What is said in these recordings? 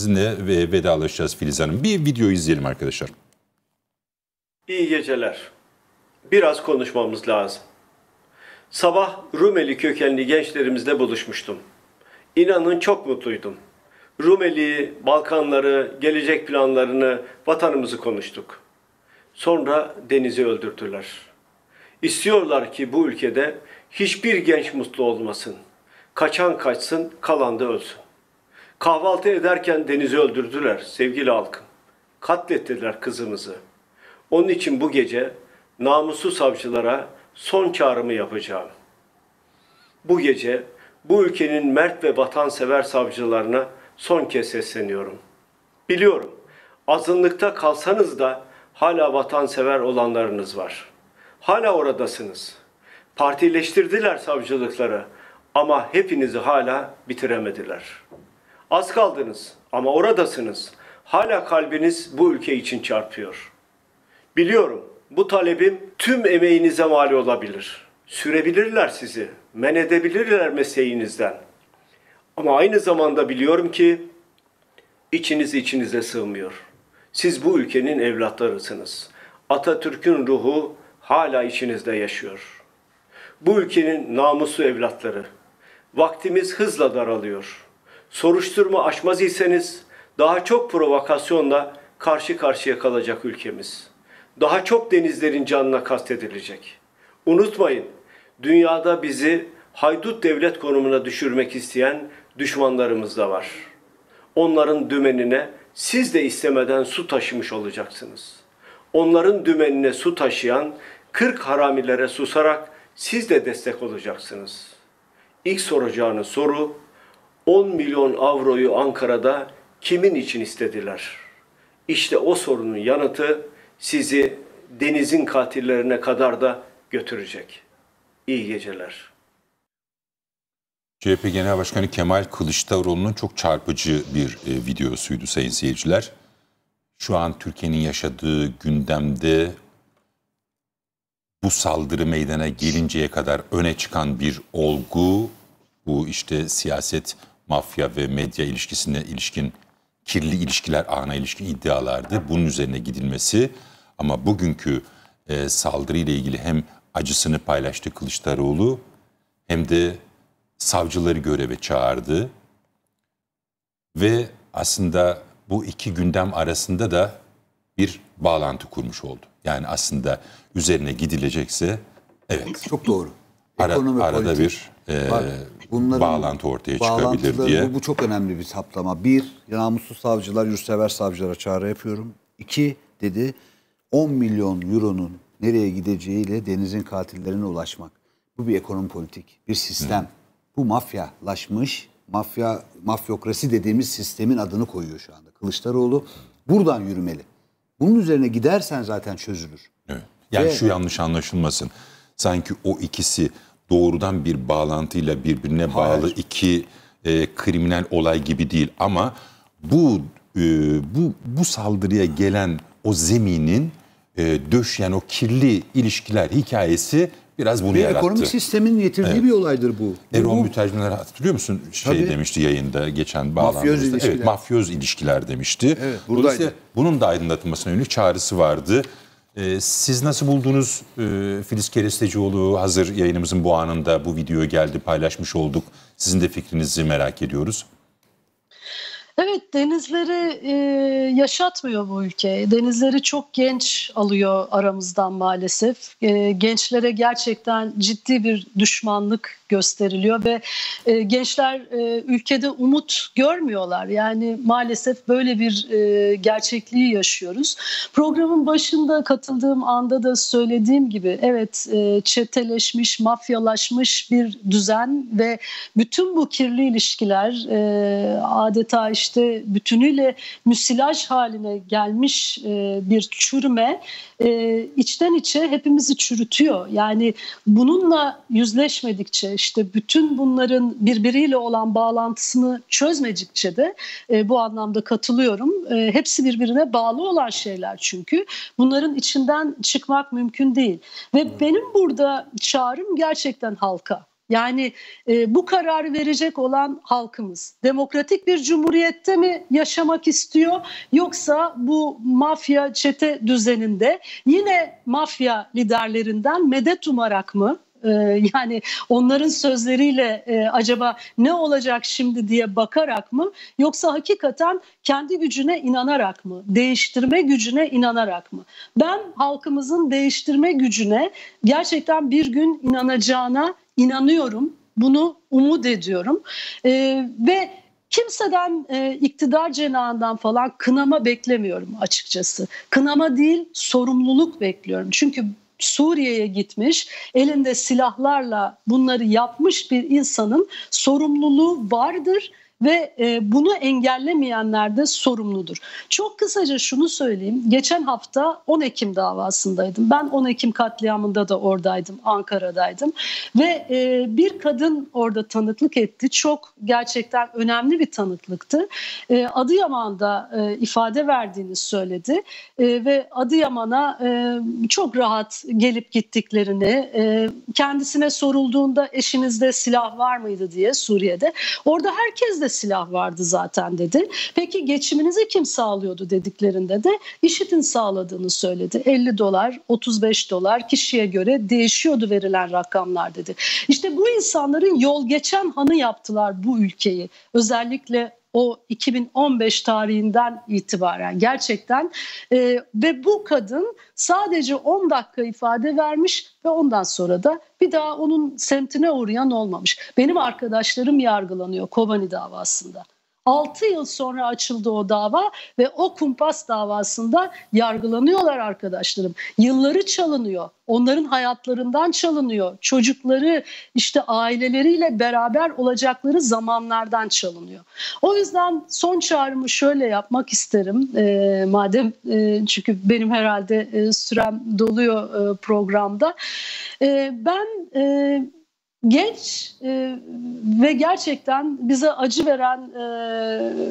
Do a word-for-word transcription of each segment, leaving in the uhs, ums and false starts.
sizinle vedalaşacağız Filiz Hanım. Bir video izleyelim arkadaşlar. İyi geceler. Biraz konuşmamız lazım. Sabah Rumeli kökenli gençlerimizle buluşmuştum. İnanın çok mutluydum. Rumeli'yi, Balkanları, gelecek planlarını, vatanımızı konuştuk. Sonra denizi öldürdüler. İstiyorlar ki bu ülkede hiçbir genç mutlu olmasın. Kaçan kaçsın, kalan da ölsün. Kahvaltı ederken denizi öldürdüler sevgili halkım. Katlettiler kızımızı. Onun için bu gece namussuz savcılara son çağrımı yapacağım. Bu gece bu ülkenin mert ve vatansever savcılarına son kez sesleniyorum. Biliyorum, azınlıkta kalsanız da hala vatansever olanlarınız var. Hala oradasınız. Partileştirdiler savcılıkları ama hepinizi hala bitiremediler. Az kaldınız ama oradasınız. Hala kalbiniz bu ülke için çarpıyor. Biliyorum, bu talebim tüm emeğinize mal olabilir. Sürebilirler sizi, men edebilirler mesleğinizden. Ama aynı zamanda biliyorum ki içiniz içinize sığmıyor. Siz bu ülkenin evlatlarısınız. Atatürk'ün ruhu hala içinizde yaşıyor. Bu ülkenin namuslu evlatları. Vaktimiz hızla daralıyor. Soruşturma açmaz iseniz daha çok provokasyonla karşı karşıya kalacak ülkemiz. Daha çok denizlerin canına kastedilecek. Unutmayın, dünyada bizi haydut devlet konumuna düşürmek isteyen düşmanlarımız da var. Onların dümenine siz de istemeden su taşımış olacaksınız. Onların dümenine su taşıyan kırk haramilere susarak siz de destek olacaksınız. İlk soracağınız soru, on milyon avroyu Ankara'da kimin için istediler? İşte o sorunun yanıtı sizi denizin katillerine kadar da götürecek. İyi geceler. C H P Genel Başkanı Kemal Kılıçdaroğlu'nun çok çarpıcı bir videosuydu sayın seyirciler. Şu an Türkiye'nin yaşadığı gündemde bu saldırı meydana gelinceye kadar öne çıkan bir olgu, bu işte siyaset, mafya ve medya ilişkisine ilişkin kirli ilişkiler ağına ilişkin iddialardı. Bunun üzerine gidilmesi ama bugünkü e, saldırıyla ilgili hem acısını paylaştı Kılıçdaroğlu hem de savcıları göreve çağırdı. Ve aslında bu iki gündem arasında da bir bağlantı kurmuş oldu. Yani aslında üzerine gidilecekse evet. Çok doğru. Ara, arada politik. bir e, Bak, bağlantı ortaya çıkabilir diye. Bu, bu çok önemli bir saptama. Bir, namussuz savcılar, yurtsever savcılara çağrı yapıyorum. İki, dedi on milyon euronun nereye gideceğiyle denizin katillerine ulaşmak. Bu bir ekonomi politik, bir sistem. Hı. Bu mafyalaşmış, mafya, mafyokrasi dediğimiz sistemin adını koyuyor şu anda. Kılıçdaroğlu buradan yürümeli. Bunun üzerine gidersen zaten çözülür. Evet. Yani Ve, şu yanlış anlaşılmasın. Sanki o ikisi doğrudan bir bağlantıyla birbirine Hayır. bağlı iki e, kriminal olay gibi değil. Ama bu e, bu bu saldırıya gelen o zeminin e, döşeyen o kirli ilişkiler hikayesi biraz bunu Ve yarattı. Ekonomik sistemin getirdiği evet. bir olaydır bu. Erol Mütercimler hatırlıyor musun? Şey Tabii. demişti yayında geçen bağlamamızda. Evet, mafyöz ilişkiler demişti. Evet, Dolayısıyla bunun da aydınlatılmasına yönelik çağrısı vardı. Siz nasıl buldunuz Filiz Kerestecioğlu? Hazır yayınımızın bu anında bu video geldi, paylaşmış olduk. Sizin de fikrinizi merak ediyoruz. Evet, denizleri e, yaşatmıyor bu ülke. Denizleri çok genç alıyor aramızdan maalesef. E, gençlere gerçekten ciddi bir düşmanlık gösteriliyor ve e, gençler e, ülkede umut görmüyorlar. Yani maalesef böyle bir e, gerçekliği yaşıyoruz. Programın başında katıldığım anda da söylediğim gibi evet e, çeteleşmiş, mafyalaşmış bir düzen ve bütün bu kirli ilişkiler e, adeta işte İşte bütünüyle müsilaj haline gelmiş bir çürüme içten içe hepimizi çürütüyor. Yani bununla yüzleşmedikçe, işte bütün bunların birbiriyle olan bağlantısını çözmedikçe de bu anlamda katılıyorum. Hepsi birbirine bağlı olan şeyler çünkü. Bunların içinden çıkmak mümkün değil. Ve benim burada çağrım gerçekten halka. Yani e, bu kararı verecek olan halkımız demokratik bir cumhuriyette mi yaşamak istiyor, yoksa bu mafya çete düzeninde yine mafya liderlerinden medet umarak mı? Yani onların sözleriyle e, acaba ne olacak şimdi diye bakarak mı, yoksa hakikaten kendi gücüne inanarak mı, değiştirme gücüne inanarak mı? Ben halkımızın değiştirme gücüne gerçekten bir gün inanacağına inanıyorum, bunu umut ediyorum e, ve kimseden e, iktidar cenahından falan kınama beklemiyorum açıkçası. Kınama değil, sorumluluk bekliyorum. Çünkü Suriye'ye gitmiş, elinde silahlarla bunları yapmış bir insanın sorumluluğu vardır ve bunu engellemeyenler de sorumludur. Çok kısaca şunu söyleyeyim. Geçen hafta on Ekim davasındaydım. Ben on Ekim katliamında da oradaydım, Ankara'daydım. Ve bir kadın orada tanıklık etti. Çok gerçekten önemli bir tanıklıktı. Adıyaman'da ifade verdiğini söyledi. Ve Adıyaman'a çok rahat gelip gittiklerini, kendisine sorulduğunda eşinizde silah var mıydı diye Suriye'de. Orada herkes de silah vardı zaten dedi. Peki geçiminizi kim sağlıyordu dediklerinde de IŞİD'in sağladığını söyledi. elli dolar, otuz beş dolar kişiye göre değişiyordu verilen rakamlar dedi. İşte bu insanların yol geçen hanı yaptılar bu ülkeyi. Özellikle o iki bin on beş tarihinden itibaren gerçekten e, ve bu kadın sadece on dakika ifade vermiş ve ondan sonra da bir daha onun semtine uğrayan olmamış. Benim arkadaşlarım yargılanıyor Kobani davasında. altı yıl sonra açıldı o dava ve o kumpas davasında yargılanıyorlar arkadaşlarım. Yılları çalınıyor, onların hayatlarından çalınıyor. Çocukları işte aileleriyle beraber olacakları zamanlardan çalınıyor. O yüzden son çağrımı şöyle yapmak isterim. E, madem e, çünkü benim herhalde e, sürem doluyor e, programda. E, ben... E, Genç e, ve gerçekten bize acı veren, e,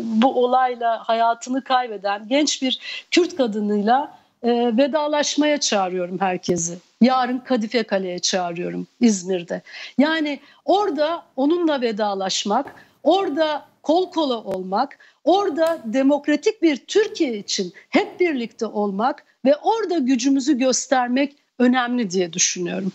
bu olayla hayatını kaybeden genç bir Kürt kadınıyla e, vedalaşmaya çağırıyorum herkesi. Yarın Kadife Kale'ye çağırıyorum İzmir'de. Yani orada onunla vedalaşmak, orada kol kola olmak, orada demokratik bir Türkiye için hep birlikte olmak ve orada gücümüzü göstermek önemli diye düşünüyorum.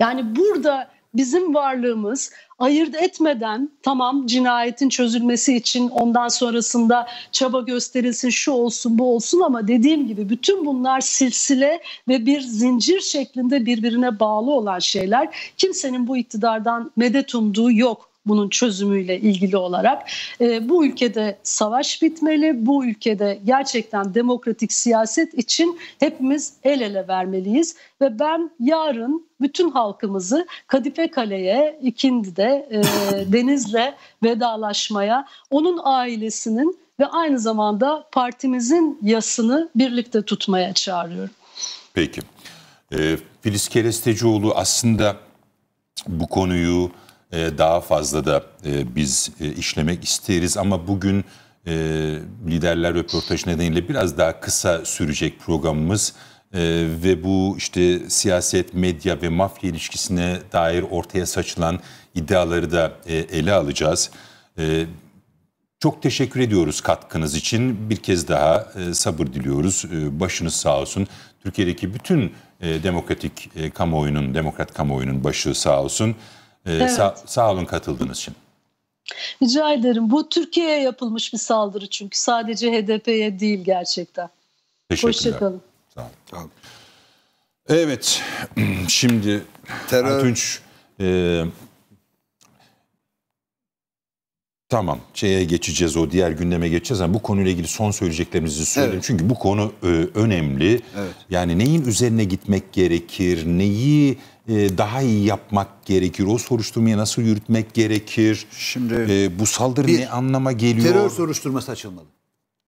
Yani burada bizim varlığımız ayırt etmeden, tamam cinayetin çözülmesi için ondan sonrasında çaba gösterilsin, şu olsun bu olsun, ama dediğim gibi bütün bunlar silsile ve bir zincir şeklinde birbirine bağlı olan şeyler. Kimsenin bu iktidardan medet umduğu yok bunun çözümüyle ilgili olarak. E, bu ülkede savaş bitmeli, bu ülkede gerçekten demokratik siyaset için hepimiz el ele vermeliyiz ve ben yarın bütün halkımızı Kadife Kale'ye, İkindi'de e, Deniz'le vedalaşmaya, onun ailesinin ve aynı zamanda partimizin yasını birlikte tutmaya çağırıyorum. Peki. E, Filiz Kerestecioğlu aslında bu konuyu daha fazla da biz işlemek isteriz ama bugün liderler röportajı nedeniyle biraz daha kısa sürecek programımız ve bu işte siyaset, medya ve mafya ilişkisine dair ortaya saçılan iddiaları da ele alacağız. Çok teşekkür ediyoruz katkınız için. Bir kez daha sabır diliyoruz. Başınız sağ olsun. Türkiye'deki bütün demokratik kamuoyunun, demokrat kamuoyunun başı sağ olsun. Evet. Sa sağ olun katıldığınız için. Rica ederim. Bu Türkiye'ye yapılmış bir saldırı çünkü. Sadece H D P'ye değil gerçekten. Hoşçakalın. Sağ olun. Sağ olun. Evet. Şimdi terör... Tunç, e, tamam. Şeye geçeceğiz, o diğer gündeme geçeceğiz ama bu konuyla ilgili son söyleyeceklerimizi söyleyelim. Evet. Çünkü bu konu e, önemli. Evet. Yani neyin üzerine gitmek gerekir? Neyi daha iyi yapmak gerekir? O soruşturmayı nasıl yürütmek gerekir? Şimdi e, bu saldırı ne anlama geliyor? Terör soruşturması açılmalı.